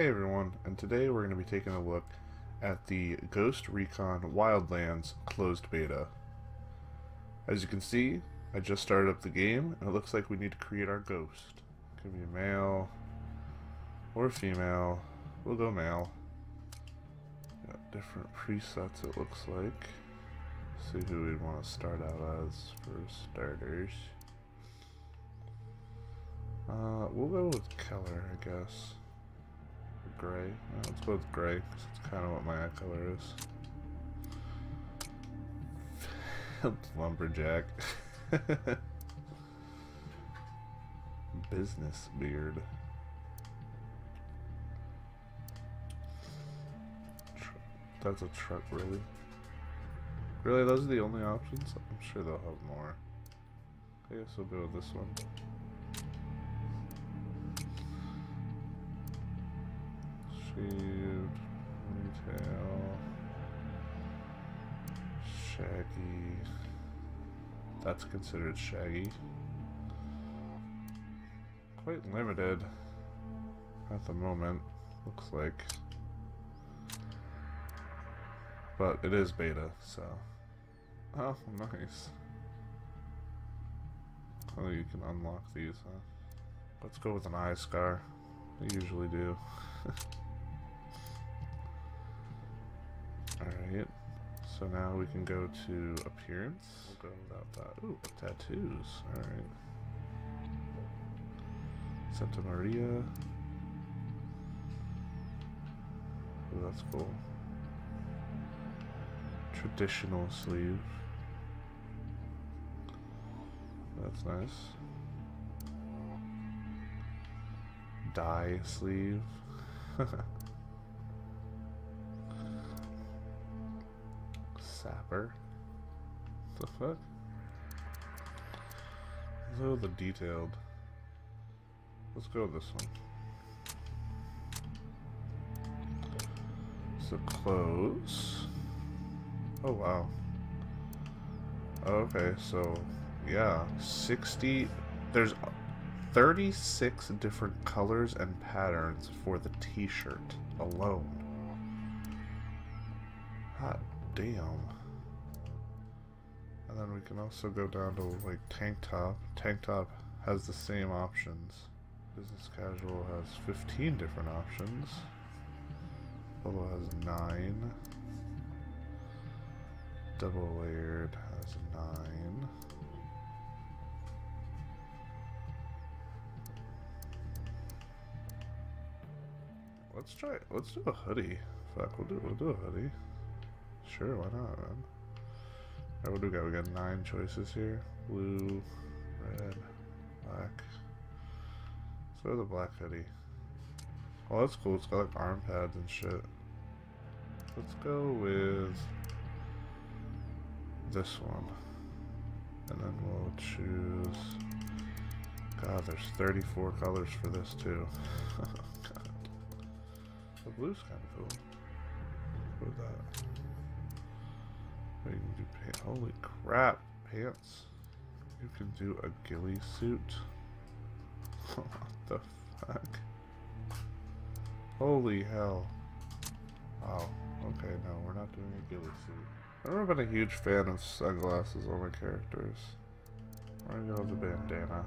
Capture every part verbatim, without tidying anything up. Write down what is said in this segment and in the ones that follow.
Hey everyone, and today we're going to be taking a look at the Ghost Recon Wildlands closed beta. As you can see, I just started up the game, and it looks like we need to create our ghost. It could be a male, or female. We'll go male. Got different presets it looks like. Let's see who we'd want to start out as for starters. Uh, we'll go with color, I guess. Gray. No, let's go with gray because it's kind of what my eye color is. Lumberjack. Business beard. Tr That's a truck, really. Really, those are the only options? I'm sure they'll have more. I guess we'll go with this one. Retail, shaggy. That's considered shaggy. Quite limited at the moment, looks like. But it is beta, so. Oh, nice. Oh, you can unlock these, huh? Let's go with an eye scar. They usually do. Alright, so now we can go to appearance. We'll go without that. Ooh, tattoos. Alright. Santa Maria. Ooh, that's cool. Traditional sleeve. That's nice. Dye sleeve. Sapper. What the fuck? Let's go with the detailed. Let's go with this one. So clothes. Oh wow. Okay, so yeah, sixty. There's thirty-six different colors and patterns for the t-shirt alone. Hot damn. And then we can also go down to like tank top. Tank top has the same options. Business casual has fifteen different options. Polo has nine. Double layered has nine. Let's try it. Let's do a hoodie. Fuck, we'll do we'll do a hoodie. Sure, why not, man? Alright, what do we got? We got nine choices here. Blue, red, black. Let's go with the black hoodie. Oh, that's cool. It's got like arm pads and shit. Let's go with this one. And then we'll choose... God, there's thirty-four colors for this too. God. The blue's kind of cool. What is that? You can do pants. Holy crap, pants. You can do a ghillie suit. What the fuck? Holy hell. Oh, okay, no, we're not doing a ghillie suit. I've never been a huge fan of sunglasses on my characters. We're gonna go with the bandana.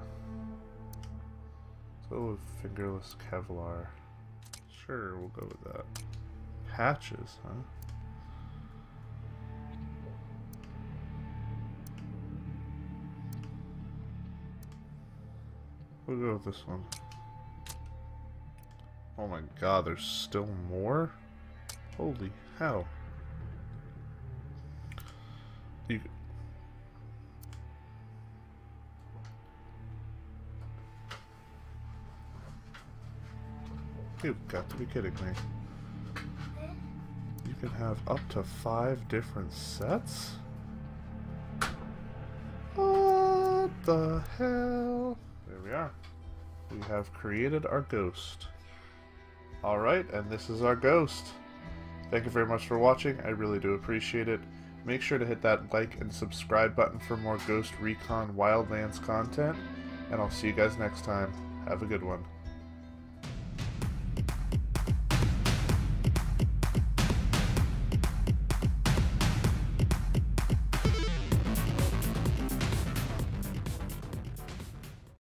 Let's go with fingerless Kevlar. Sure, we'll go with that. Patches, huh? We'll go with this one. Oh my god, there's still more? Holy hell. You... You've got to be kidding me. You can have up to five different sets? What the hell? There we are. We have created our ghost. Alright, and this is our ghost. Thank you very much for watching. I really do appreciate it. Make sure to hit that like and subscribe button for more Ghost Recon Wildlands content. And I'll see you guys next time. Have a good one.